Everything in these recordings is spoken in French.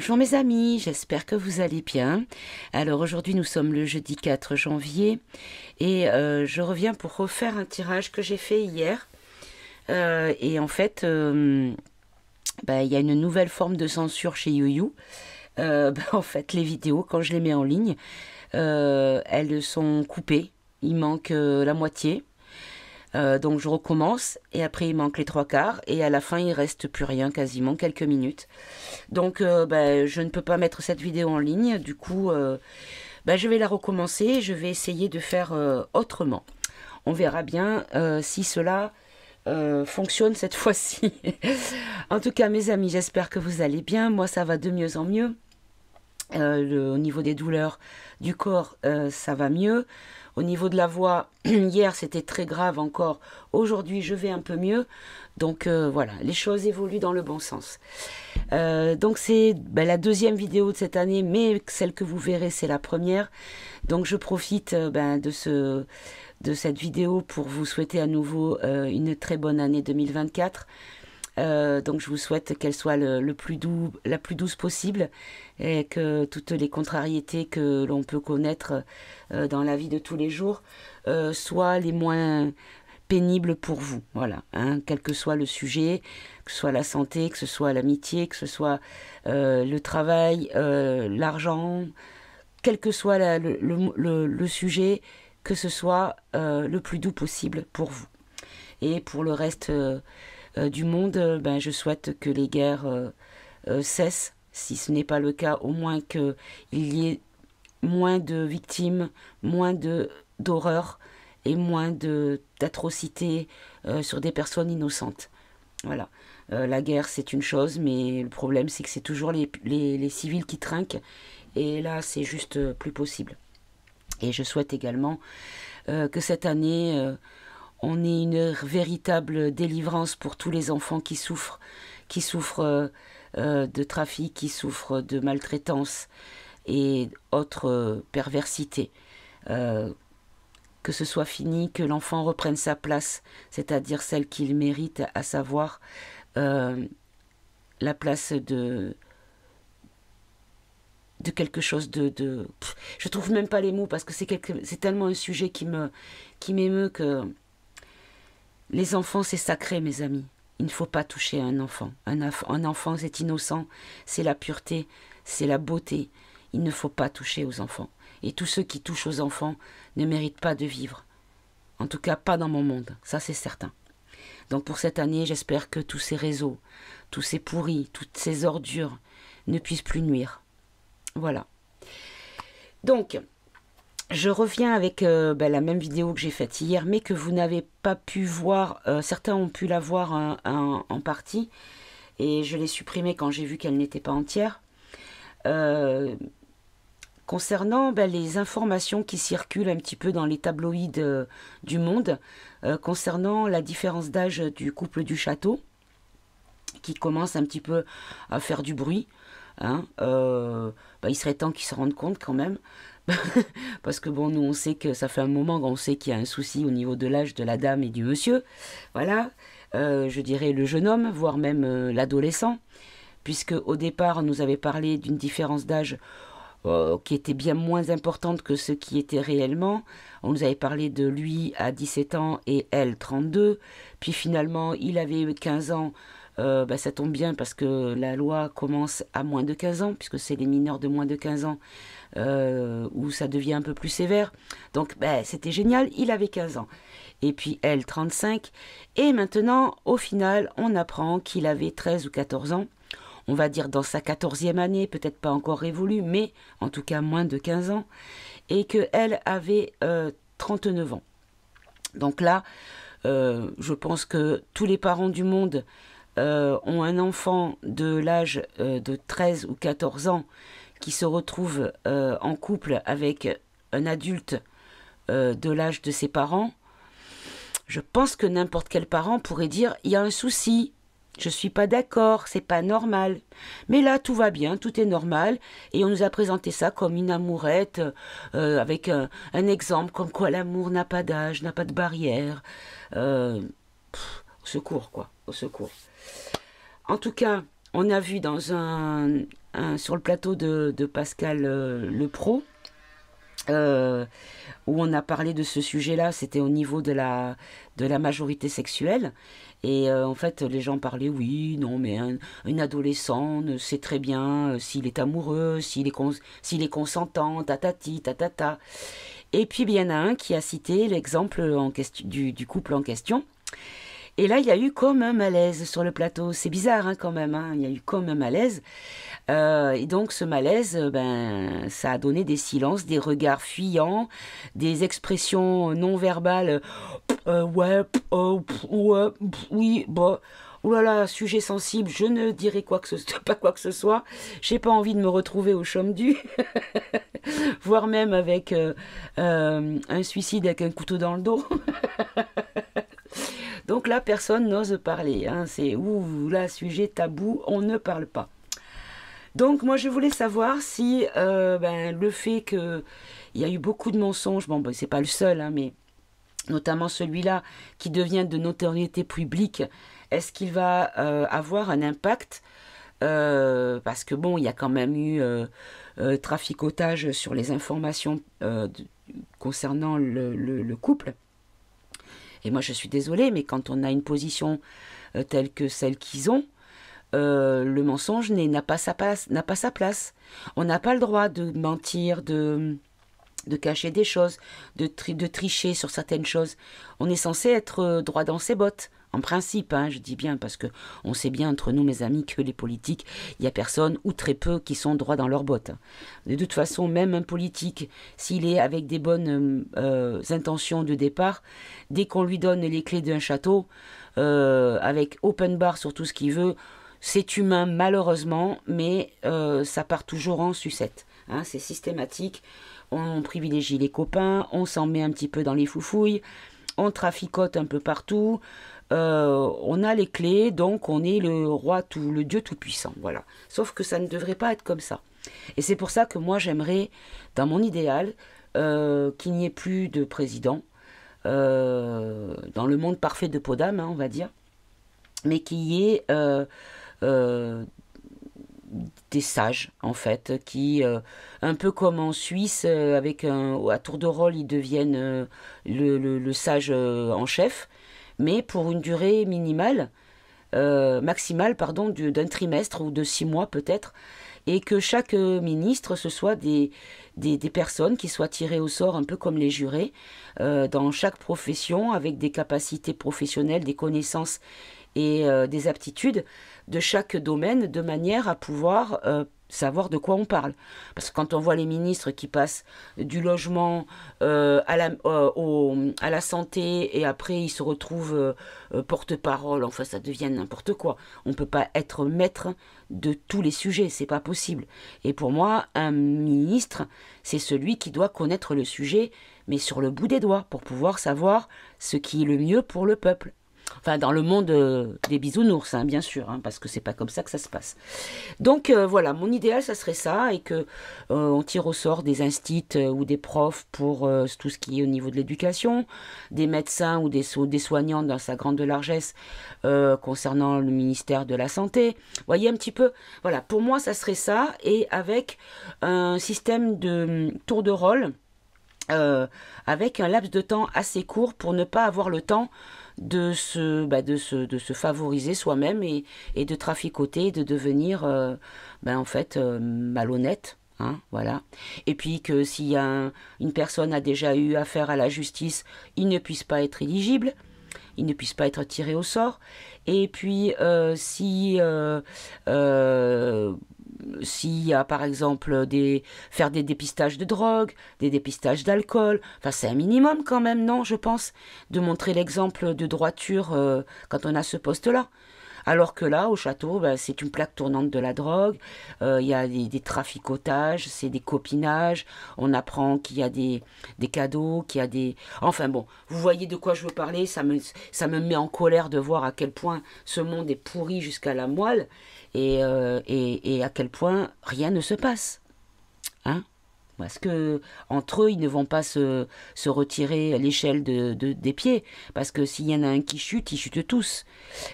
Bonjour mes amis, j'espère que vous allez bien. Alors aujourd'hui nous sommes le jeudi 4 janvier et je reviens pour refaire un tirage que j'ai fait hier. Et en fait, y a une nouvelle forme de censure chez YouYou. En fait, les vidéos, quand je les mets en ligne, elles sont coupées. Il manque la moitié. Donc je recommence et après il manque les 3/4 et à la fin il reste plus rien, quasiment quelques minutes. Donc je ne peux pas mettre cette vidéo en ligne, du coup je vais la recommencer et je vais essayer de faire autrement. On verra bien si cela fonctionne cette fois-ci. En tout cas mes amis, j'espère que vous allez bien, moi ça va de mieux en mieux. Au niveau des douleurs du corps, ça va mieux. Au niveau de la voix, hier c'était très grave encore. Aujourd'hui je vais un peu mieux. Donc voilà, les choses évoluent dans le bon sens. Donc c'est la deuxième vidéo de cette année, mais celle que vous verrez c'est la première. Donc je profite de cette vidéo pour vous souhaiter à nouveau une très bonne année 2024. Donc je vous souhaite qu'elle soit la plus douce possible et que toutes les contrariétés que l'on peut connaître dans la vie de tous les jours soient les moins pénibles pour vous. Voilà, hein, quel que soit le sujet, que ce soit la santé, que ce soit l'amitié, que ce soit le travail, l'argent, quel que soit le sujet, que ce soit le plus doux possible pour vous. Et pour le reste du monde, je souhaite que les guerres cessent. Si ce n'est pas le cas, au moins qu'il y ait moins de victimes, moins d'horreurs et moins d'atrocités sur des personnes innocentes. Voilà. La guerre, c'est une chose, mais le problème, c'est que c'est toujours les civils qui trinquent. Et là, c'est juste plus possible. Et je souhaite également que cette année on est une véritable délivrance pour tous les enfants qui souffrent de trafic, qui souffrent de maltraitance et autres perversités. Que ce soit fini, que l'enfant reprenne sa place, c'est-à-dire celle qu'il mérite, à savoir la place de quelque chose de... Je trouve même pas les mots parce que c'est tellement un sujet qui m'émeut que... Les enfants, c'est sacré, mes amis. Il ne faut pas toucher à un enfant. Un enfant, c'est innocent, c'est la pureté, c'est la beauté. Il ne faut pas toucher aux enfants. Et tous ceux qui touchent aux enfants ne méritent pas de vivre. En tout cas, pas dans mon monde, ça c'est certain. Donc pour cette année, j'espère que tous ces réseaux, tous ces pourris, toutes ces ordures ne puissent plus nuire. Voilà. Donc... Je reviens avec la même vidéo que j'ai faite hier, mais que vous n'avez pas pu voir. Certains ont pu la voir en partie, et je l'ai supprimée quand j'ai vu qu'elle n'était pas entière. Concernant les informations qui circulent un petit peu dans les tabloïds du monde, concernant la différence d'âge du couple du château, qui commence un petit peu à faire du bruit, hein, il serait temps qu'ils se rendent compte quand même. Parce que bon, nous on sait que ça fait un moment qu'on sait qu'il y a un souci au niveau de l'âge de la dame et du monsieur, voilà, je dirais le jeune homme, voire même l'adolescent, puisque au départ on nous avait parlé d'une différence d'âge qui était bien moins importante que ce qui était réellement. On nous avait parlé de lui à 17 ans et elle 32, puis finalement il avait 15 ans. Ça tombe bien parce que la loi commence à moins de 15 ans, puisque c'est les mineurs de moins de 15 ans où ça devient un peu plus sévère. Donc c'était génial, il avait 15 ans. Et puis elle, 35. Et maintenant, au final, on apprend qu'il avait 13 ou 14 ans. On va dire dans sa 14e année, peut-être pas encore révolue, mais en tout cas moins de 15 ans. Et qu'elle avait 39 ans. Donc là, je pense que tous les parents du monde... ont un enfant de l'âge de 13 ou 14 ans qui se retrouve en couple avec un adulte de l'âge de ses parents, je pense que n'importe quel parent pourrait dire « il y a un souci, je ne suis pas d'accord, c'est pas normal ». Mais là, tout va bien, tout est normal, et on nous a présenté ça comme une amourette, avec un exemple, comme quoi l'amour n'a pas d'âge, n'a pas de barrière. Au secours, quoi, au secours. En tout cas, on a vu dans un sur le plateau de Pascal Le Pro, où on a parlé de ce sujet-là. C'était au niveau de la majorité sexuelle. Et en fait, les gens parlaient, oui, non, mais un adolescent sait très bien s'il est amoureux, s'il est consentant, tatati, tatata. Et puis, il y en a un qui a cité l'exemple du couple en question. Et là, il y a eu comme un malaise sur le plateau. C'est bizarre hein, quand même, hein. Il y a eu comme un malaise. Et donc, ce malaise, ben, ça a donné des silences, des regards fuyants, des expressions non-verbales. Ouais, ouais, oui, bah, oulala, sujet sensible, je ne dirai pas quoi que ce soit. J'ai pas envie de me retrouver au chaume du, voire même avec un suicide avec un couteau dans le dos. Donc là, personne n'ose parler. Hein. C'est ouh là, sujet tabou, on ne parle pas. Donc moi, je voulais savoir si ben, le fait qu'il y a eu beaucoup de mensonges, bon, ben, c'est pas le seul, hein, mais notamment celui-là qui devient de notoriété publique, est-ce qu'il va avoir un impact parce que bon, il y a quand même eu traficotage sur les informations concernant le couple. Et moi, je suis désolée, mais quand on a une position telle que celle qu'ils ont, le mensonge n'a pas sa place. On n'a pas le droit de mentir, de cacher des choses, de tricher sur certaines choses. On est censé être droit dans ses bottes. En principe, hein, je dis bien, parce qu'on sait bien entre nous, mes amis, que les politiques, il n'y a personne ou très peu qui sont droits dans leurs bottes. De toute façon, même un politique, s'il est avec des bonnes intentions de départ, dès qu'on lui donne les clés d'un château, avec open bar sur tout ce qu'il veut, c'est humain malheureusement, mais ça part toujours en sucette. Hein, c'est systématique, on privilégie les copains, on s'en met un petit peu dans les foufouilles, on traficote un peu partout. On a les clés, donc on est le roi, le Dieu tout-puissant, voilà. Sauf que ça ne devrait pas être comme ça. Et c'est pour ça que moi, j'aimerais, dans mon idéal, qu'il n'y ait plus de président, dans le monde parfait de Podame, hein, on va dire, mais qu'il y ait des sages, en fait, qui, un peu comme en Suisse, avec à tour de rôle, ils deviennent le sage en chef, mais pour une durée minimale, maximale, pardon, d'un trimestre ou de 6 mois peut-être, et que chaque ministre, ce soit des personnes qui soient tirées au sort, un peu comme les jurés, dans chaque profession, avec des capacités professionnelles, des connaissances et des aptitudes de chaque domaine, de manière à pouvoir savoir de quoi on parle. Parce que quand on voit les ministres qui passent du logement à la santé, et après ils se retrouvent porte-parole, enfin ça devient n'importe quoi. On ne peut pas être maître de tous les sujets, c'est pas possible. Et pour moi, un ministre, c'est celui qui doit connaître le sujet, mais sur le bout des doigts, pour pouvoir savoir ce qui est le mieux pour le peuple. Enfin, dans le monde des bisounours, hein, bien sûr, hein, parce que c'est pas comme ça que ça se passe. Donc, voilà, mon idéal, ça serait ça, et que on tire au sort des instits ou des profs pour tout ce qui est au niveau de l'éducation, des médecins ou des soignants dans sa grande largesse concernant le ministère de la Santé. Vous voyez un petit peu, voilà, pour moi, ça serait ça, et avec un système de tour de rôle, avec un laps de temps assez court pour ne pas avoir le temps de se favoriser soi-même et de traficoter, de devenir en fait malhonnête, hein, voilà. Et puis que si une personne a déjà eu affaire à la justice, il ne puisse pas être éligible, il ne puisse pas être tiré au sort. Et puis s'il y a par exemple faire des dépistages de drogue, des dépistages d'alcool, enfin c'est un minimum quand même, non, je pense, de montrer l'exemple de droiture quand on a ce poste-là. Alors que là, au château, ben, c'est une plaque tournante de la drogue, il y a des traficotages, c'est des copinages, on apprend qu'il y a des cadeaux, qu'il y a des... Enfin bon, vous voyez de quoi je veux parler, ça me met en colère de voir à quel point ce monde est pourri jusqu'à la moelle. Et à quel point rien ne se passe, hein, parce que entre eux ils ne vont pas se retirer à l'échelle des pieds, parce que s'il y en a un qui chute, ils chutent tous,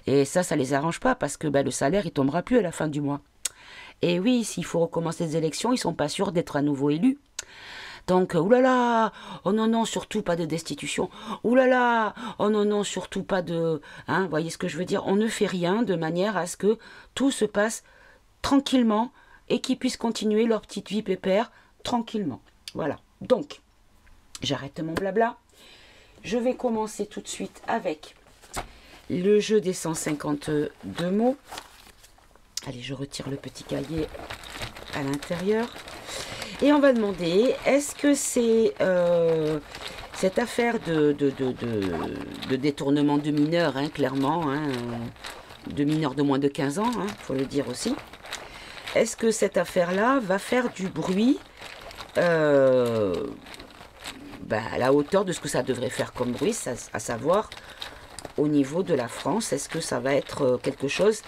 et ça les arrange pas, parce que ben, le salaire il tombera plus à la fin du mois, Et oui, s'il faut recommencer les élections, ils ne sont pas sûrs d'être à nouveau élus. Donc, oulala, oh non, non, surtout pas de destitution. Oulala, oh non, non, surtout pas de... Hein, vous voyez ce que je veux dire? On ne fait rien de manière à ce que tout se passe tranquillement et qu'ils puissent continuer leur petite vie pépère tranquillement. Voilà. Donc, j'arrête mon blabla. Je vais commencer tout de suite avec le jeu des 152 mots. Allez, je retire le petit cahier à l'intérieur. Et on va demander, est-ce que c'est cette affaire de détournement de mineurs, hein, clairement, hein, de mineurs de moins de 15 ans, hein, faut le dire aussi. Est-ce que cette affaire-là va faire du bruit à la hauteur de ce que ça devrait faire comme bruit, à savoir au niveau de la France? Est-ce que ça va être quelque chose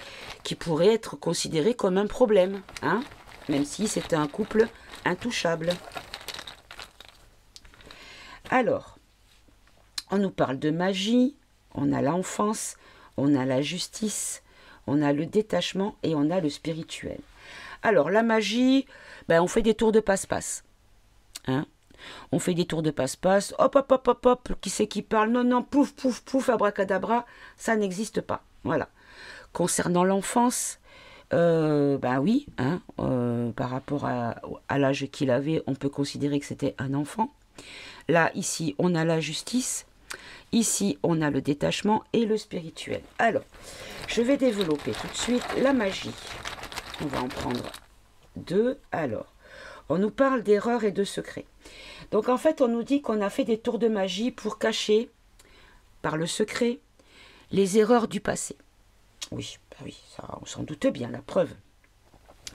qui pourrait être considéré comme un problème, hein, même si c'était un couple intouchable? Alors, on nous parle de magie, on a l'enfance, on a la justice, on a le détachement et on a le spirituel. Alors, la magie, ben, on fait des tours de passe-passe. Hein? On fait des tours de passe-passe, hop, hop, hop, hop, hop, qui c'est qui parle? Non, non, pouf, pouf, pouf, abracadabra, ça n'existe pas. Voilà. Concernant l'enfance, ben oui, hein, par rapport à l'âge qu'il avait, on peut considérer que c'était un enfant. Là, ici, on a la justice. Ici, on a le détachement et le spirituel. Alors, je vais développer tout de suite la magie. On va en prendre deux. Alors, on nous parle d'erreurs et de secrets. Donc, en fait, on nous dit qu'on a fait des tours de magie pour cacher, par le secret, les erreurs du passé. Oui, bah oui, ça, on s'en doute bien, la preuve.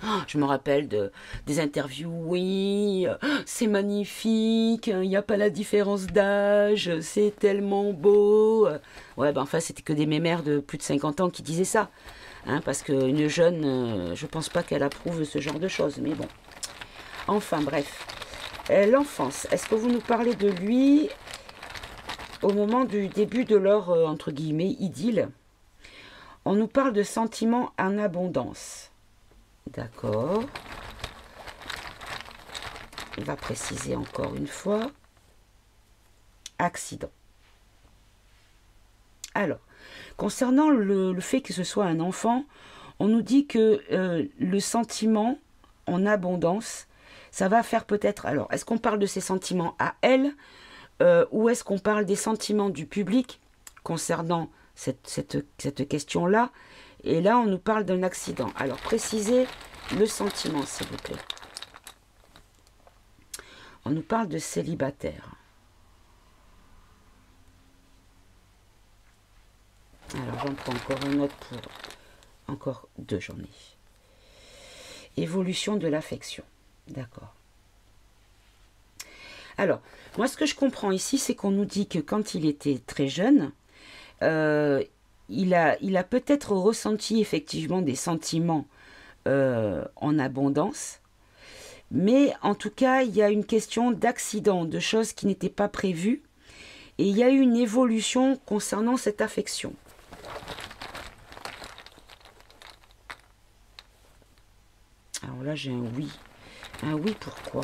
Oh, je me rappelle des interviews, oui, c'est magnifique, il n'y a pas la différence d'âge, c'est tellement beau. Ouais, ben enfin, c'était que des mémères de plus de 50 ans qui disaient ça. Hein, parce qu'une jeune, je ne pense pas qu'elle approuve ce genre de choses, mais bon. Enfin, bref. L'enfance, est-ce que vous nous parlez de lui au moment du début de leur, entre guillemets, idylle? On nous parle de sentiments en abondance. D'accord. On va préciser encore une fois. Accident. Alors, concernant le fait que ce soit un enfant, on nous dit que le sentiment en abondance, ça va faire peut-être... Alors, est-ce qu'on parle de ses sentiments à elle ou est-ce qu'on parle des sentiments du public concernant cette question-là? Et là, on nous parle d'un accident. Alors, précisez le sentiment, s'il vous plaît. On nous parle de célibataire. Alors, j'en prends encore une autre pour... Encore deux journées. Évolution de l'affection. D'accord. Alors, moi, ce que je comprends ici, c'est qu'on nous dit que quand il était très jeune... il a peut-être ressenti effectivement des sentiments en abondance, mais en tout cas, il y a une question d'accident, de choses qui n'étaient pas prévues, et il y a eu une évolution concernant cette affection. Alors là, j'ai un oui. Un oui pourquoi?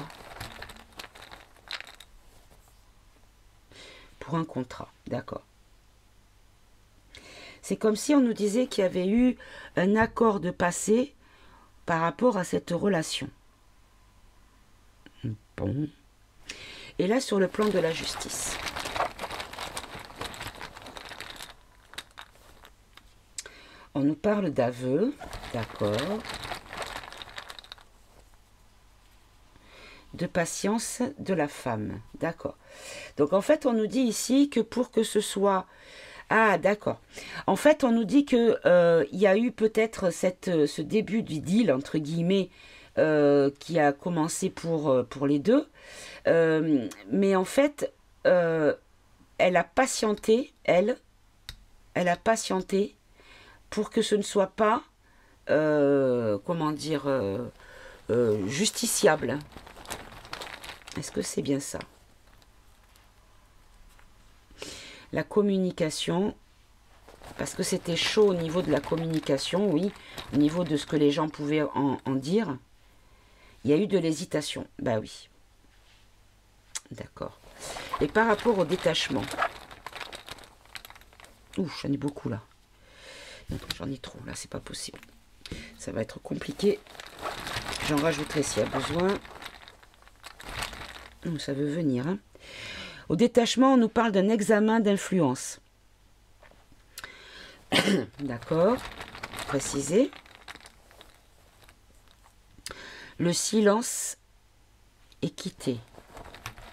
Pour un contrat, d'accord. C'est comme si on nous disait qu'il y avait eu un accord de passé par rapport à cette relation. Bon. Et là, sur le plan de la justice. On nous parle d'aveu. D'accord. De patience de la femme. D'accord. Donc, en fait, on nous dit ici que pour que ce soit... Ah, d'accord. En fait, on nous dit qu'il y a eu peut-être ce début du deal, entre guillemets, qui a commencé pour les deux. Mais en fait, elle a patienté, elle a patienté pour que ce ne soit pas, comment dire, justiciable. Est-ce que c'est bien ça ? La communication parce que c'était chaud au niveau de la communication, oui, au niveau de ce que les gens pouvaient en dire. Il y a eu de l'hésitation, bah oui. D'accord. Et par rapport au détachement. Ouh, j'en ai beaucoup là. J'en ai trop là, c'est pas possible. Ça va être compliqué. J'en rajouterai s'il y a besoin. Ça veut venir. Hein. Au détachement, on nous parle d'un examen d'influence. D'accord. Précisé. Le silence est quitté.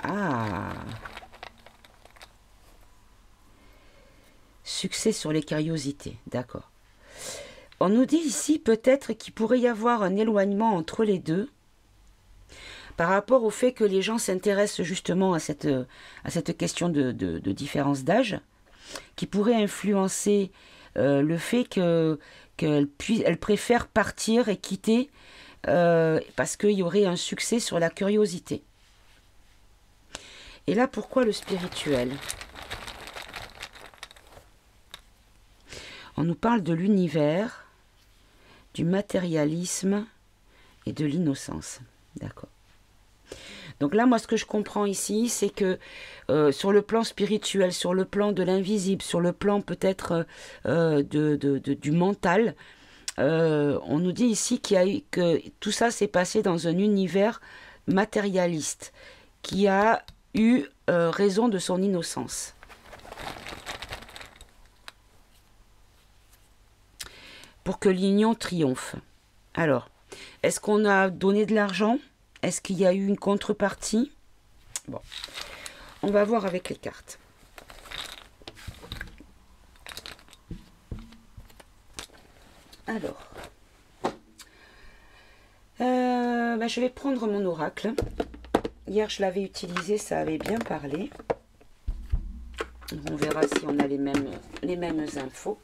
Ah. Succès sur les curiosités. D'accord. On nous dit ici peut-être qu'il pourrait y avoir un éloignement entre les deux par rapport au fait que les gens s'intéressent justement à cette question de différence d'âge qui pourrait influencer le fait qu'elle préfère partir et quitter parce qu'il y aurait un succès sur la curiosité. Et là, pourquoi le spirituel? On nous parle de l'univers, du matérialisme et de l'innocence. D'accord. Donc là, moi, ce que je comprends ici, c'est que sur le plan spirituel, sur le plan de l'invisible, sur le plan peut-être du mental, on nous dit ici que tout ça s'est passé dans un univers matérialiste qui a eu raison de son innocence. Pour que l'union triomphe. Alors, est-ce qu'on a donné de l'argent? Est-ce qu'il y a eu une contrepartie? Bon, on va voir avec les cartes. Alors, je vais prendre mon oracle. Hier, je l'avais utilisé, ça avait bien parlé. On verra si on a les mêmes infos.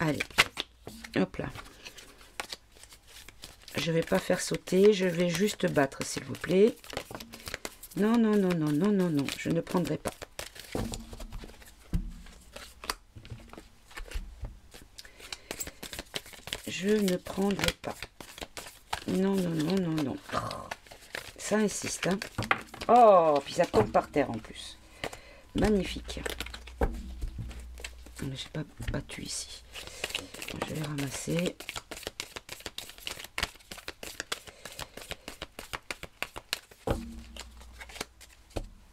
Allez, hop là. Je ne vais pas faire sauter, je vais juste battre, s'il vous plaît. Non, non, non, non, non, non, non, je ne prendrai pas. Je ne prendrai pas. Non, non, non, non, non. Ça insiste, hein. Oh, puis ça tombe par terre en plus. Magnifique. Mais je n'ai pas battu ici. Je vais ramasser.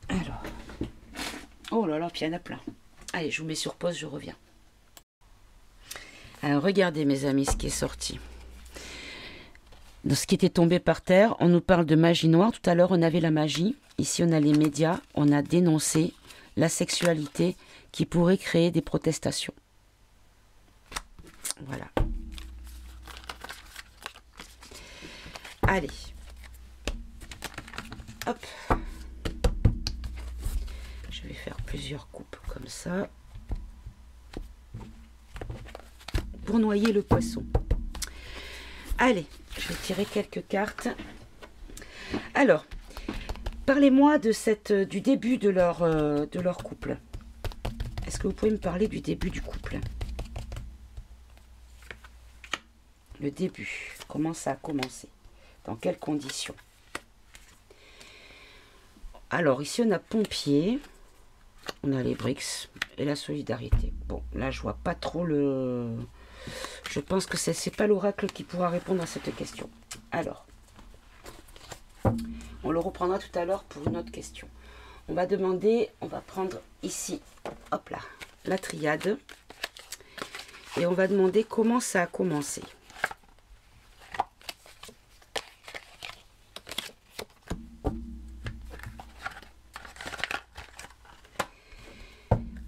Alors. Oh là là, puis il y en a plein. Allez, je vous mets sur pause, je reviens. Alors, regardez mes amis ce qui est sorti. Dans ce qui était tombé par terre, on nous parle de magie noire. Tout à l'heure, on avait la magie. Ici, on a les médias. On a dénoncé la sexualité qui pourrait créer des protestations. Voilà. Allez. Hop. Je vais faire plusieurs coupes comme ça. Pour noyer le poisson. Allez, je vais tirer quelques cartes. Alors, parlez-moi du début de leur couple. Est-ce que vous pouvez me parler du début du couple? Le début, comment ça a commencé? Dans quelles conditions? Alors, ici, on a pompier, on a les BRICS et la solidarité. Bon, là, je vois pas trop le... Je pense que c'est pas l'oracle qui pourra répondre à cette question. Alors, on le reprendra tout à l'heure pour une autre question. On va demander, on va prendre ici, hop là, la triade. Et on va demander comment ça a commencé.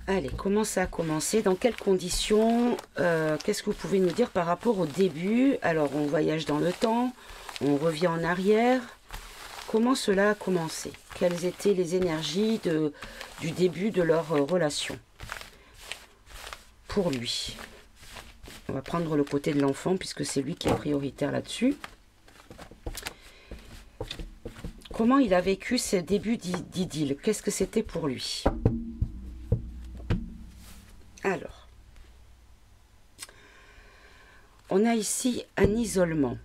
Allez, comment ça a commencé? Dans quelles conditions? Qu'est-ce que vous pouvez nous dire par rapport au début? Alors, on voyage dans le temps, on revient en arrière. Comment cela a commencé? Quelles étaient les énergies du début de leur relation? Pour lui. On va prendre le côté de l'enfant puisque c'est lui qui est prioritaire là-dessus. Comment il a vécu ses débuts d'idylle? Qu'est-ce que c'était pour lui? on a ici un isolement.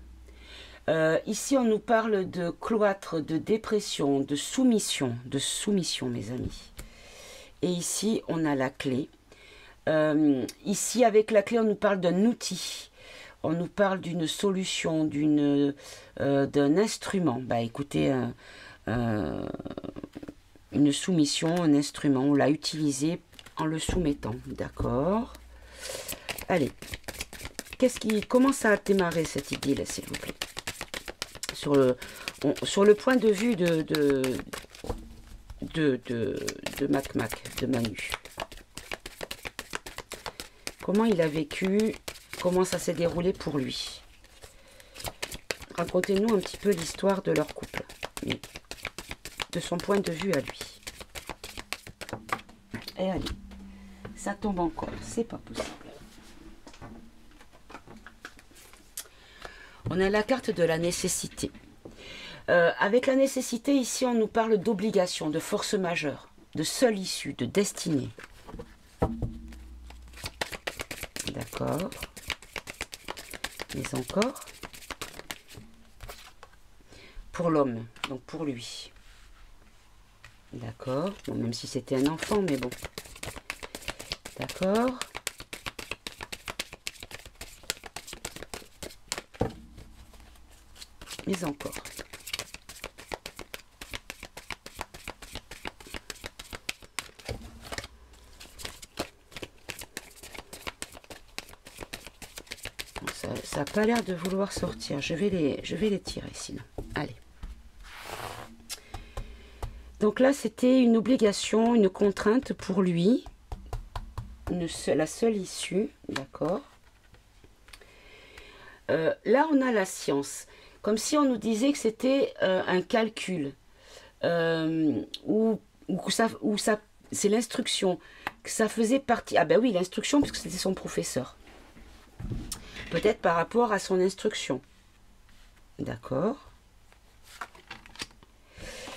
Ici, on nous parle de cloître, de dépression, de soumission, mes amis. Et ici, on a la clé. Ici, avec la clé, on nous parle d'un outil. On nous parle d'une solution, d'un instrument. Bah, écoutez, une soumission, un instrument, on l'a utilisé en le soumettant. D'accord. Allez, comment ça a démarré cette idylle, s'il vous plaît? Sur le point de vue de Mac, de Manu. Comment il a vécu, comment ça s'est déroulé pour lui? Racontez-nous un petit peu l'histoire de leur couple, de son point de vue à lui. Et allez, ça tombe encore, c'est pas possible. On a la carte de la nécessité. Avec la nécessité, ici, on nous parle d'obligation, de force majeure, de seule issue, de destinée. D'accord. Mais encore. Pour l'homme, donc pour lui. D'accord. Bon, même si c'était un enfant, mais bon. D'accord. Mais encore. Ça n'a pas l'air de vouloir sortir. Je vais les tirer sinon. Allez. Donc là, c'était une obligation, une contrainte pour lui. La seule issue. D'accord. Là, on a la science. Comme si on nous disait que c'était un calcul. C'est l'instruction. Que ça faisait partie. Ah ben oui, l'instruction, parce que c'était son professeur. Peut-être par rapport à son instruction. D'accord.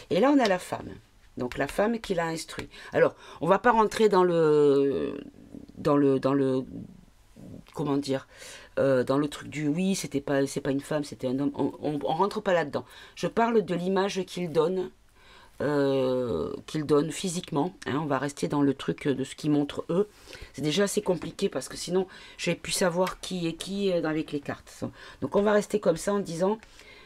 Et là, on a la femme. Donc, la femme qui l'a instruit. Alors, on ne va pas rentrer comment dire, dans le truc du oui, c'est pas une femme, c'était un homme. On rentre pas là-dedans. Je parle de l'image qu'il donne physiquement, hein, on va rester dans le truc de ce qu'ils montrent eux. C'est déjà assez compliqué parce que sinon je vais plus savoir qui est qui avec les cartes. Donc on va rester comme ça en disant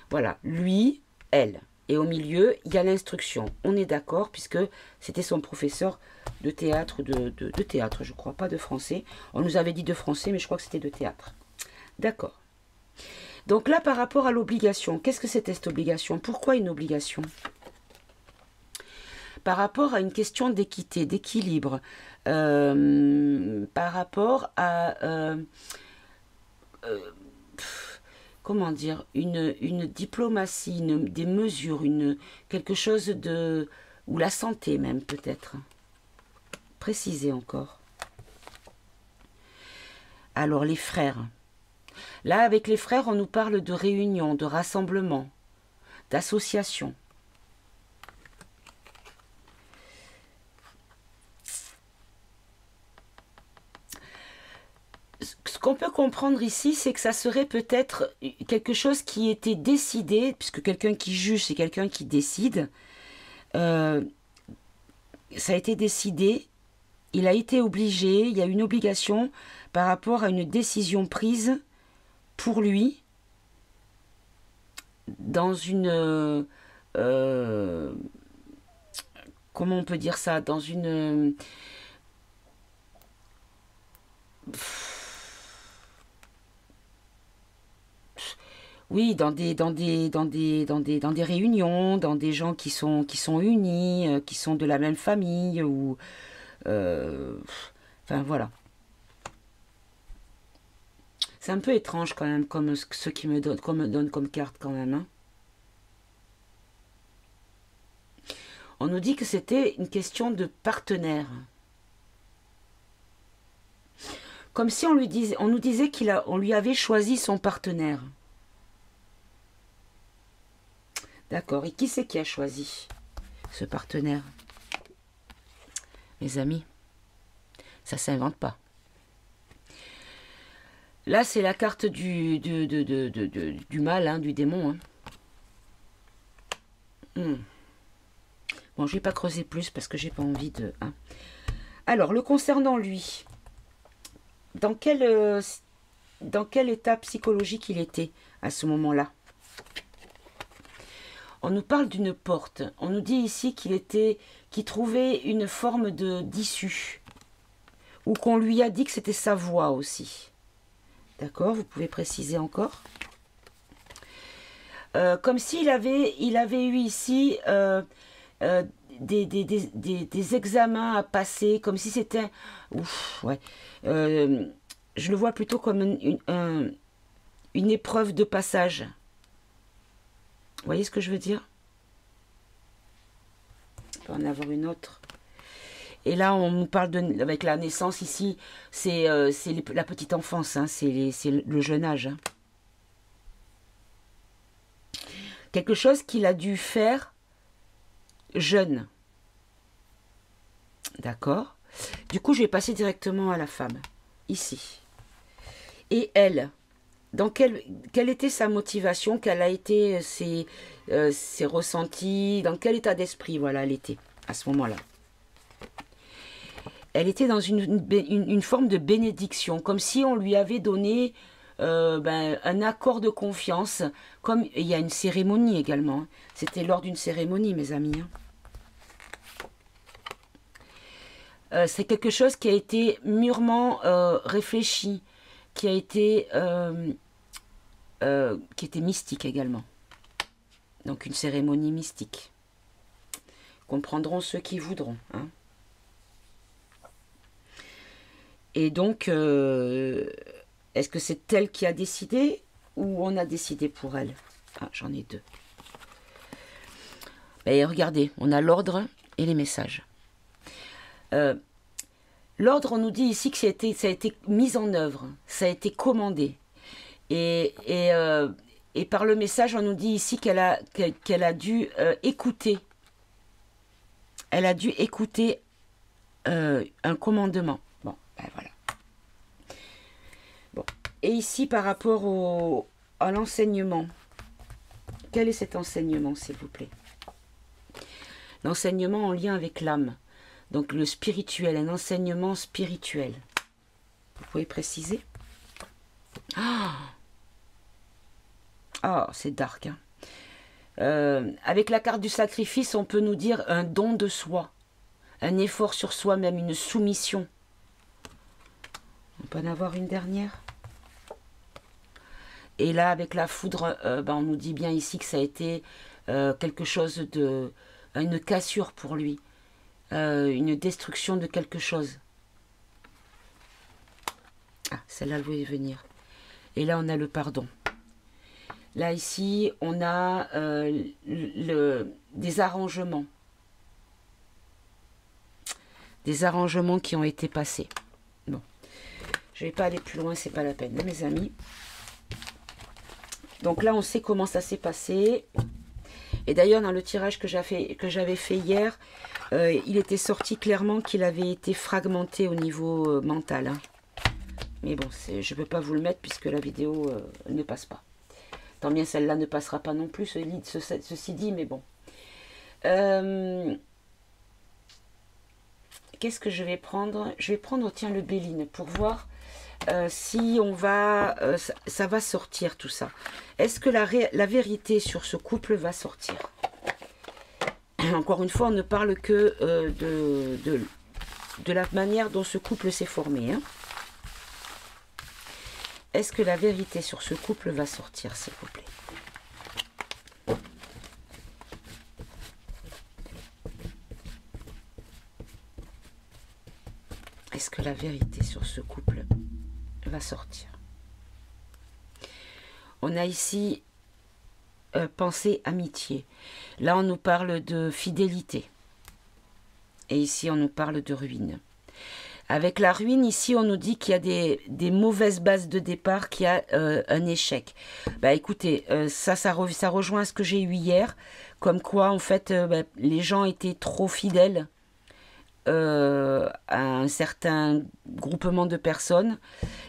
voilà, lui, elle, et au milieu il y a l'instruction. On est d'accord puisque c'était son professeur de théâtre, de théâtre je crois, pas de français. On nous avait dit de français mais je crois que c'était de théâtre. D'accord. Donc là par rapport à l'obligation, qu'est-ce que c'était cette obligation? Pourquoi une obligation? Par rapport à une question d'équité, d'équilibre, par rapport à, comment dire, une diplomatie, des mesures, quelque chose de... ou la santé même peut-être. Préciser encore. Alors les frères. Là avec les frères on nous parle de réunion, de rassemblement, d'association. Ce qu'on peut comprendre ici, c'est que ça serait peut-être quelque chose qui était décidé, puisque quelqu'un qui juge, c'est quelqu'un qui décide. Ça a été décidé, il a été obligé, il y a une obligation par rapport à une décision prise pour lui dans une... comment on peut dire ça? Dans une... Oui, dans des réunions, dans des gens qui sont unis, qui sont de la même famille, ou... enfin, voilà. C'est un peu étrange, quand même, comme ce qui me donne comme carte, quand même. Hein. On nous dit que c'était une question de partenaire. Comme si on nous disait qu'on lui avait choisi son partenaire. D'accord. Et qui c'est qui a choisi ce partenaire? Mes amis, ça ne s'invente pas. Là, c'est la carte du mal, hein, du démon. Hein. Bon, je vais pas creuser plus parce que j'ai pas envie de... Hein. Alors, le concernant lui, dans quel état psychologique il était à ce moment-là? On nous parle d'une porte. On nous dit ici qu'il trouvait une forme d'issue. Ou qu'on lui a dit que c'était sa voix aussi. D'accord, vous pouvez préciser encore. Comme s'il avait, eu ici... des examens à passer, comme si c'était... Ouais. Je le vois plutôt comme une épreuve de passage. Vous voyez ce que je veux dire? On peut en avoir une autre. Et là, on nous parle de... Avec la naissance ici, c'est la petite enfance, hein, c'est le jeune âge. Hein. Quelque chose qu'il a dû faire jeune. D'accord. Du coup, je vais passer directement à la femme. Ici. Et elle, dans quelle était sa motivation? Quelle a été ses ressentis? Dans quel état d'esprit, voilà, elle était à ce moment-là? Elle était dans une forme de bénédiction, comme si on lui avait donné un accord de confiance, comme il y a une cérémonie également. Hein. C'était lors d'une cérémonie, mes amis. Hein. C'est quelque chose qui a été mûrement réfléchi, qui était mystique également. Donc une cérémonie mystique. Comprendront ceux qui voudront. Hein. Et donc... Est-ce que c'est elle qui a décidé ou on a décidé pour elle? Ah, j'en ai deux. Et regardez, on a l'ordre et les messages. L'ordre, on nous dit ici que ça a été mis en œuvre, ça a été commandé. Et par le message, on nous dit ici qu'elle a dû écouter. Elle a dû écouter un commandement. Bon, ben voilà. Et ici, par rapport à l'enseignement, quel est cet enseignement, s'il vous plaît? L'enseignement en lien avec l'âme, donc le spirituel, un enseignement spirituel. Vous pouvez préciser? Ah, c'est dark. Hein. Avec la carte du sacrifice, on peut nous dire un don de soi, un effort sur soi-même, une soumission. On peut en avoir une dernière? Et là, avec la foudre, on nous dit bien ici que ça a été quelque chose de... une cassure pour lui, une destruction de quelque chose. Ah, celle-là, elle voulait venir. Et là, on a le pardon. Là, ici, on a des arrangements. Des arrangements qui ont été passés. Bon, je ne vais pas aller plus loin, c'est pas la peine, hein, mes amis. Donc là, on sait comment ça s'est passé. Et d'ailleurs, dans le tirage que j'avais fait hier, il était sorti clairement qu'il avait été fragmenté au niveau mental. Hein. Mais bon, je ne peux pas vous le mettre puisque la vidéo ne passe pas. Tant bien, celle-là ne passera pas non plus, ceci dit, mais bon. Qu'est-ce que je vais prendre? Je vais prendre, tiens, le Béline pour voir... si on va, ça va sortir tout ça. Est-ce que la vérité sur ce couple va sortir? Encore une fois, on ne parle que de la manière dont ce couple s'est formé. Hein. Est-ce que la vérité sur ce couple va sortir, s'il vous plaît? Est-ce que la vérité sur ce couple va sortir? On a ici pensée amitié. Là, on nous parle de fidélité. Et ici, on nous parle de ruine. Avec la ruine, ici, on nous dit qu'il y a des mauvaises bases de départ, qu'il y a un échec. Bah, écoutez, ça rejoint ce que j'ai eu hier, comme quoi, en fait, les gens étaient trop fidèles un certain groupement de personnes,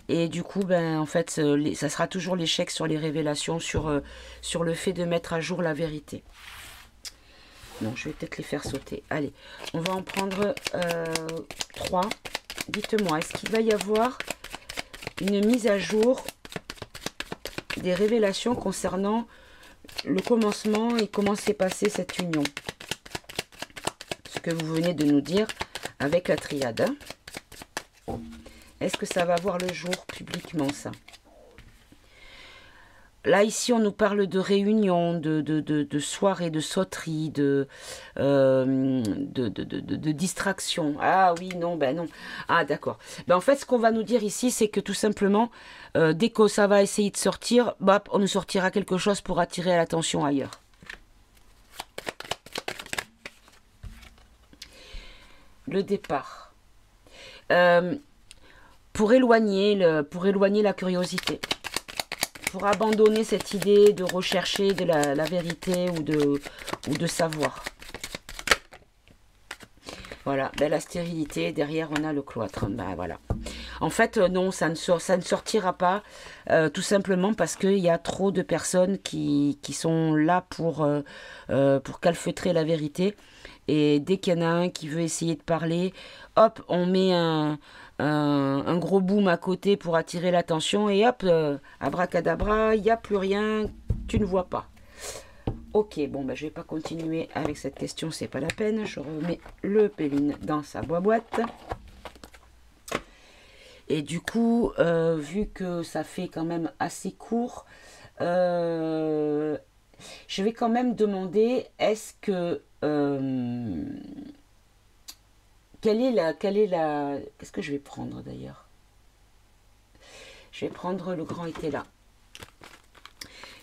et du coup ben, en fait ça sera toujours l'échec sur les révélations, sur le fait de mettre à jour la vérité. Non, je vais peut-être les faire sauter. Allez, on va en prendre 3. Dites-moi, est-ce qu'il va y avoir une mise à jour des révélations concernant le commencement et comment s'est passée cette union? Ce que vous venez de nous dire avec la triade. Hein? Est-ce que ça va voir le jour publiquement, ça? Là, ici, on nous parle de réunion, de soirée, de sauterie, de distraction. Ah oui, non, ben non. Ah, d'accord. Ben, en fait, ce qu'on va nous dire ici, c'est que tout simplement, dès que ça va essayer de sortir, bah, on nous sortira quelque chose pour attirer l'attention ailleurs. Le départ. Pour éloigner la curiosité. Pour abandonner cette idée de rechercher de la vérité ou de savoir. Voilà, ben la stérilité, derrière on a le cloître. Ben voilà. En fait, non, ça ne sortira pas, tout simplement parce qu'il y a trop de personnes qui sont là pour calfeutrer la vérité. Et dès qu'il y en a un qui veut essayer de parler, hop, on met un gros boom à côté pour attirer l'attention, et hop, abracadabra, il n'y a plus rien, tu ne vois pas. Ok, bon, bah, je ne vais pas continuer avec cette question, c'est pas la peine. Je remets le péline dans sa boîte. Et du coup, vu que ça fait quand même assez court, je vais quand même demander, est-ce que... Qu'est-ce que je vais prendre d'ailleurs? Je vais prendre le grand était là.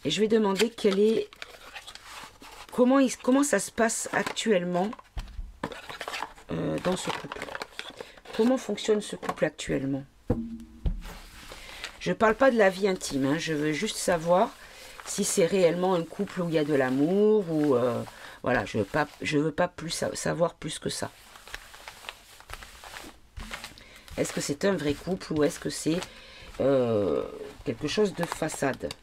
Et je vais demander quel est... Comment ça se passe actuellement dans ce couple? Comment fonctionne ce couple actuellement? Je ne parle pas de la vie intime, hein, je veux juste savoir si c'est réellement un couple où il y a de l'amour ou... voilà, je veux pas plus savoir plus que ça. Est-ce que c'est un vrai couple ou est-ce que c'est quelque chose de façade?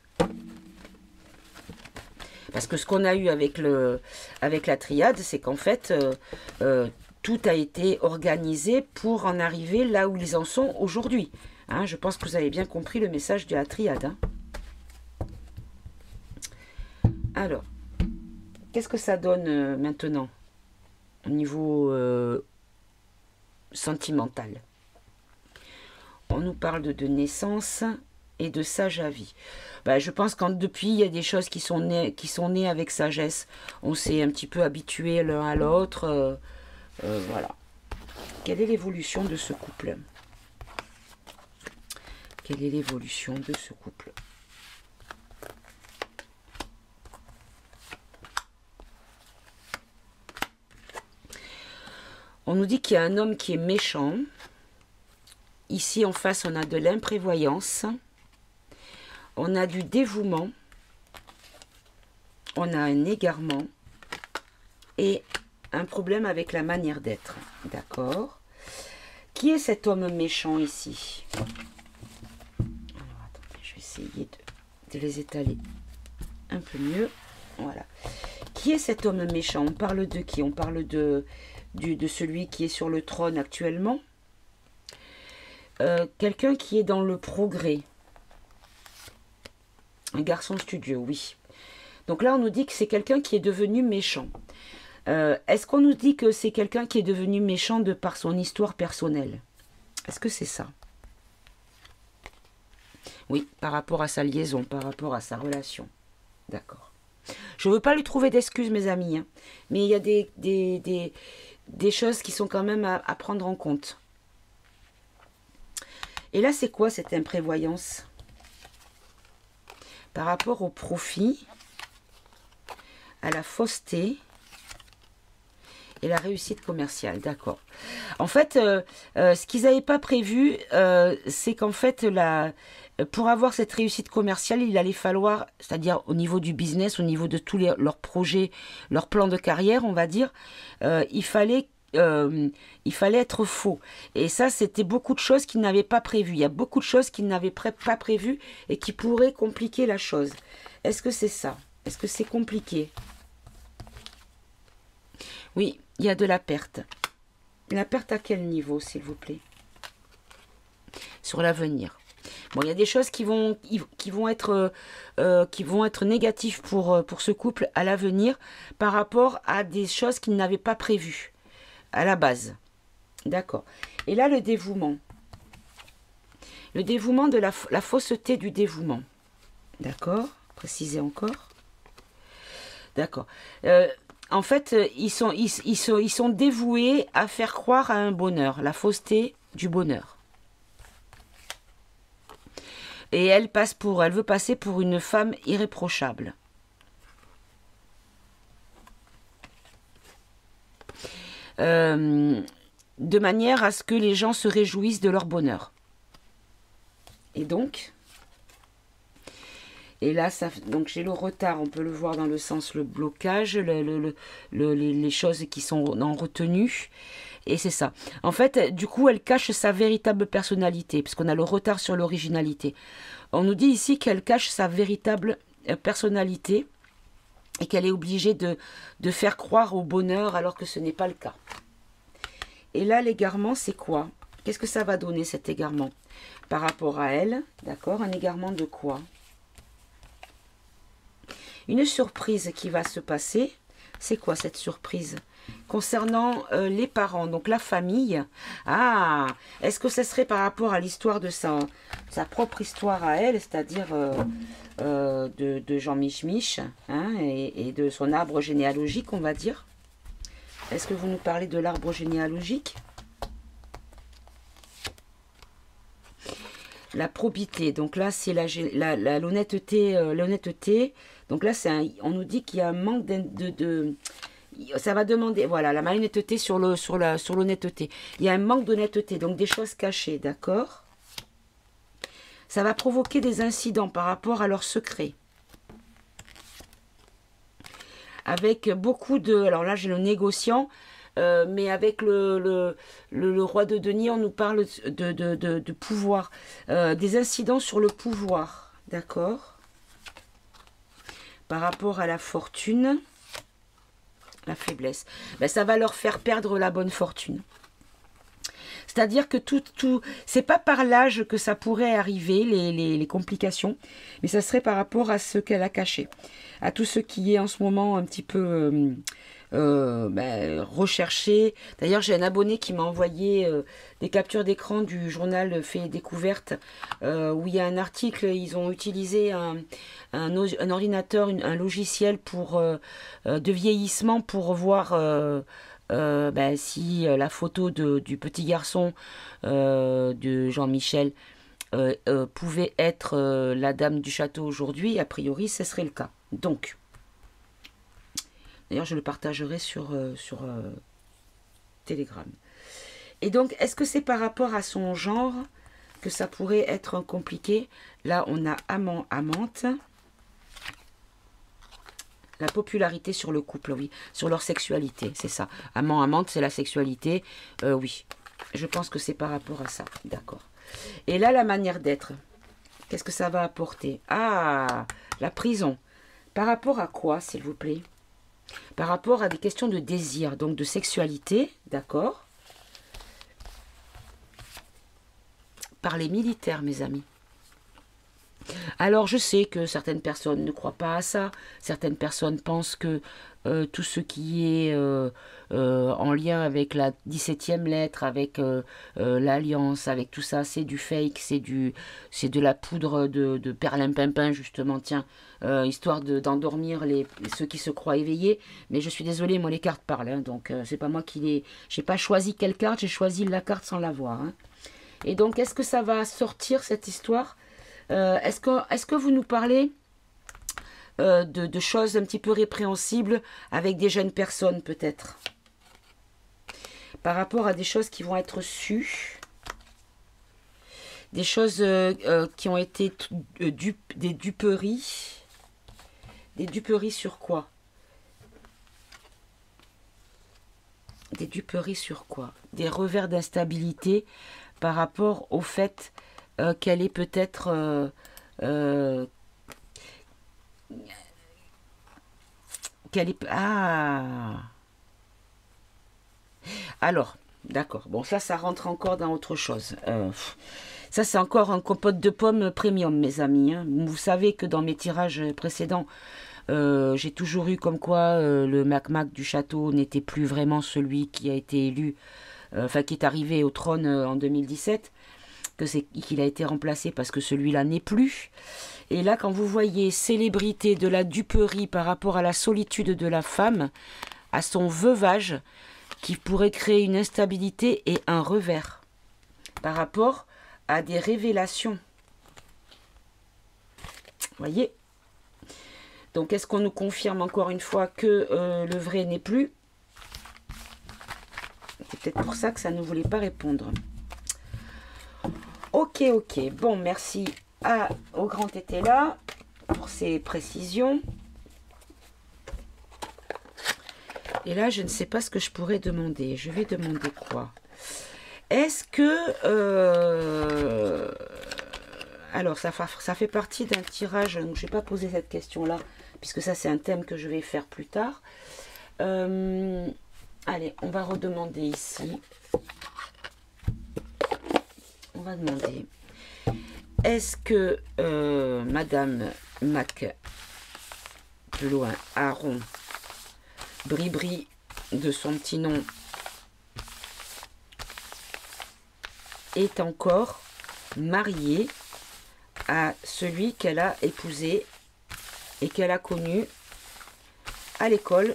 Parce que ce qu'on a eu avec la triade, c'est qu'en fait, tout a été organisé pour en arriver là où ils en sont aujourd'hui. Hein, je pense que vous avez bien compris le message de la triade. Hein. Alors, qu'est-ce que ça donne maintenant au niveau sentimental? On nous parle de naissance et de sage à vie. Ben, je pense qu'en depuis, il y a des choses qui sont nées avec sagesse. On s'est un petit peu habitué l'un à l'autre. Voilà. Quelle est l'évolution de ce couple? Quelle est l'évolution de ce couple? On nous dit qu'il y a un homme qui est méchant. Ici, en face, on a de l'imprévoyance. On a du dévouement. On a un égarement. Et un problème avec la manière d'être. D'accord. Qui est cet homme méchant ici? Alors, attendez, je vais essayer de les étaler un peu mieux. Voilà. Qui est cet homme méchant? On parle de qui? On parle de celui qui est sur le trône actuellement, quelqu'un qui est dans le progrès, un garçon studieux, oui. Donc là on nous dit que c'est quelqu'un qui est devenu méchant. Est-ce qu'on nous dit que c'est quelqu'un qui est devenu méchant de par son histoire personnelle? Est-ce que c'est ça? Oui, par rapport à sa liaison, par rapport à sa relation. D'accord. Je ne veux pas lui trouver d'excuses, mes amis, hein. Mais il y a des choses qui sont quand même à prendre en compte. Et là, c'est quoi cette imprévoyance? Par rapport au profit, à la fausseté et la réussite commerciale, d'accord. En fait, ce qu'ils n'avaient pas prévu, c'est qu'en fait, pour avoir cette réussite commerciale, il allait falloir, c'est-à-dire au niveau du business, au niveau de tous leurs projets, leurs plans de carrière, on va dire, il fallait il fallait être faux. Et ça, c'était beaucoup de choses qu'ils n'avaient pas prévues. Il y a beaucoup de choses qu'ils n'avaient pas prévues et qui pourraient compliquer la chose. Est-ce que c'est ça? Est-ce que c'est compliqué? Oui, il y a de la perte. La perte à quel niveau, s'il vous plaît? Sur l'avenir. Bon, il y a des choses qui vont être négatives pour ce couple à l'avenir par rapport à des choses qu'ils n'avaient pas prévues à la base. D'accord. Et là, le dévouement. Le dévouement de la fausseté du dévouement. D'accord. Précisez encore. D'accord. En fait, ils sont dévoués à faire croire à un bonheur, la fausseté du bonheur. Et elle veut passer pour une femme irréprochable. De manière à ce que les gens se réjouissent de leur bonheur. Et donc, et là, ça, donc j'ai le retard, on peut le voir dans le sens le blocage, les choses qui sont en retenue. Et c'est ça. En fait, du coup, elle cache sa véritable personnalité, puisqu'on a le retard sur l'originalité. On nous dit ici qu'elle cache sa véritable personnalité et qu'elle est obligée de faire croire au bonheur alors que ce n'est pas le cas. Et là, l'égarement, c'est quoi? Qu'est-ce que ça va donner, cet égarement? Par rapport à elle, d'accord? Un égarement de quoi? Une surprise qui va se passer. C'est quoi cette surprise? Concernant les parents, donc la famille. Ah, est-ce que ça serait par rapport à l'histoire de sa propre histoire à elle, c'est-à-dire de Jean Michemiche, hein, et de son arbre généalogique, on va dire? Est-ce que vous nous parlez de l'arbre généalogique? La probité, donc là c'est l'honnêteté, donc là on nous dit qu'il y a un manque de ça va demander, voilà, la malhonnêteté sur l'honnêteté. Il y a un manque d'honnêteté, donc des choses cachées, d'accord? Ça va provoquer des incidents par rapport à leur secret. Avec beaucoup de... Alors là, j'ai le négociant, mais avec le roi de denier, on nous parle de pouvoir. Des incidents sur le pouvoir, d'accord? Par rapport à la fortune... La faiblesse, ben, ça va leur faire perdre la bonne fortune. C'est-à-dire que c'est pas par l'âge que ça pourrait arriver, les complications, mais ça serait par rapport à ce qu'elle a caché, à tout ce qui est en ce moment un petit peu recherché. D'ailleurs, j'ai un abonné qui m'a envoyé des captures d'écran du journal Faites et Découvertes, où il y a un article, ils ont utilisé un ordinateur, un logiciel pour, de vieillissement pour voir... si la photo du petit garçon de Jean-Michel pouvait être la dame du château aujourd'hui, a priori, ce serait le cas. Donc, d'ailleurs, je le partagerai sur Telegram. Et donc, est-ce que c'est par rapport à son genre que ça pourrait être compliqué? Là, on a amant, amante. La popularité sur le couple, oui. Sur leur sexualité, c'est ça. Amant, amante, c'est la sexualité. Oui, je pense que c'est par rapport à ça. D'accord. Et là, la manière d'être. Qu'est-ce que ça va apporter? Ah, la prison. Par rapport à quoi, s'il vous plaît? Par rapport à des questions de désir, donc de sexualité, d'accord? Par les militaires, mes amis. Alors, je sais que certaines personnes ne croient pas à ça. Certaines personnes pensent que tout ce qui est en lien avec la 17e lettre, avec l'alliance, avec tout ça, c'est du fake, c'est de la poudre de perlimpinpin, justement, tiens, histoire d'endormir ceux qui se croient éveillés. Mais je suis désolée, moi, les cartes parlent, hein, donc c'est pas moi qui les... J'ai pas choisi quelle carte, j'ai choisi la carte sans la voir. Hein. Et donc, est-ce que ça va sortir, cette histoire ? Est-ce que vous nous parlez de choses un petit peu répréhensibles avec des jeunes personnes peut-être? Par rapport à des choses qui vont être sues, des choses qui ont été des duperies. Des duperies sur quoi? Des duperies sur quoi? Des revers d'instabilité par rapport au fait qu'elle est peut-être... qu'elle est... Ah! Alors, d'accord. Bon, ça, ça rentre encore dans autre chose. Ça, c'est encore un compote de pommes premium, mes amis. Hein. Vous savez que dans mes tirages précédents, j'ai toujours eu comme quoi le Mac-Mac du château n'était plus vraiment celui qui a été élu, enfin, qui est arrivé au trône en 2017, qu'il a été remplacé parce que celui-là n'est plus. Et là, quand vous voyez célébrité de la duperie par rapport à la solitude de la femme, à son veuvage, qui pourrait créer une instabilité et un revers par rapport à des révélations. Vous voyez? Donc, est-ce qu'on nous confirme encore une fois que le vrai n'est plus? C'est peut-être pour ça que ça ne voulait pas répondre. Ok, ok. Bon, merci au grand Tété là pour ces précisions. Et là, je ne sais pas ce que je pourrais demander. Je vais demander quoi? Est-ce que... alors, ça fait partie d'un tirage... Donc, je n'ai pas posé cette question-là, puisque ça, c'est un thème que je vais faire plus tard. Allez, on va redemander ici. On va demander... Est-ce que Madame Mac... Plus loin, Aaron... Bribri, de son petit nom... est encore mariée à celui qu'elle a épousé et qu'elle a connu à l'école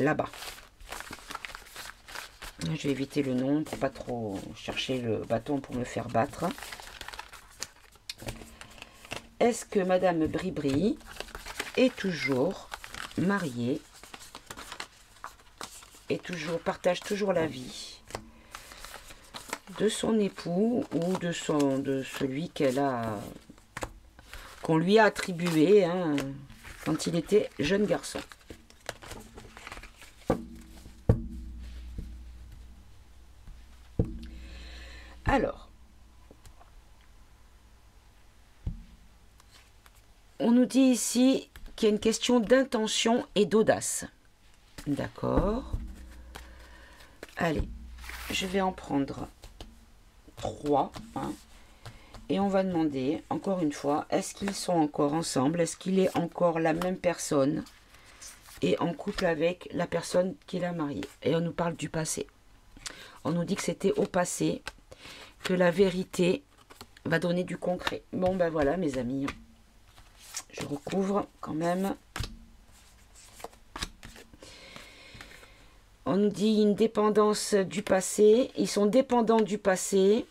là-bas. Je vais éviter le nom pour pas trop chercher le bâton pour me faire battre. Est-ce que Madame Bribri est toujours mariée et partage toujours la vie de son époux ou de celui qu'on lui a attribué hein, quand il était jeune garçon? Alors, on nous dit ici qu'il y a une question d'intention et d'audace. D'accord. Allez, je vais en prendre 3, hein. Et on va demander encore une fois, est-ce qu'ils sont encore ensemble? Est-ce qu'il est encore la même personne et en couple avec la personne qu'il a mariée? Et on nous parle du passé. On nous dit que c'était au passé que la vérité va donner du concret. Bon ben voilà mes amis, je recouvre quand même. On nous dit une dépendance du passé. Ils sont dépendants du passé.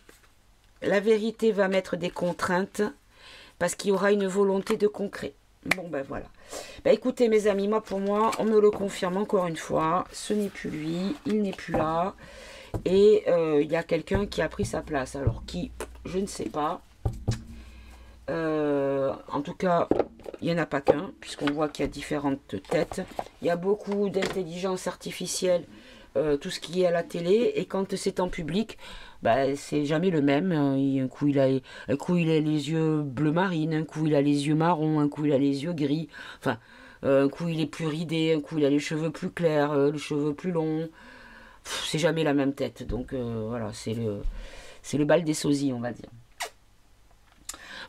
La vérité va mettre des contraintes parce qu'il y aura une volonté de concret. Bon, ben voilà. Ben, écoutez, mes amis, pour moi, on me le confirme encore une fois. Ce n'est plus lui. Il n'est plus là. Et il y a quelqu'un qui a pris sa place. Alors, qui, je ne sais pas. En tout cas, il n'y en a pas qu'un, puisqu'on voit qu'il y a différentes têtes. Il y a beaucoup d'intelligence artificielle, tout ce qui est à la télé, et quand c'est en public, bah, c'est jamais le même. Un coup il a les yeux bleu marine, un coup il a les yeux marrons, un coup il a les yeux gris, enfin, un coup il est plus ridé, un coup il a les cheveux plus clairs, les cheveux plus longs. C'est jamais la même tête, donc voilà, c'est le bal des sosies, on va dire.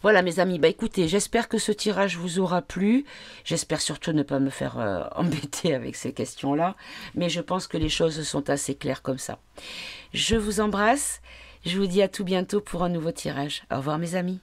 Voilà mes amis, bah écoutez, j'espère que ce tirage vous aura plu, j'espère surtout ne pas me faire embêter avec ces questions-là, mais je pense que les choses sont assez claires comme ça. Je vous embrasse, je vous dis à tout bientôt pour un nouveau tirage. Au revoir mes amis.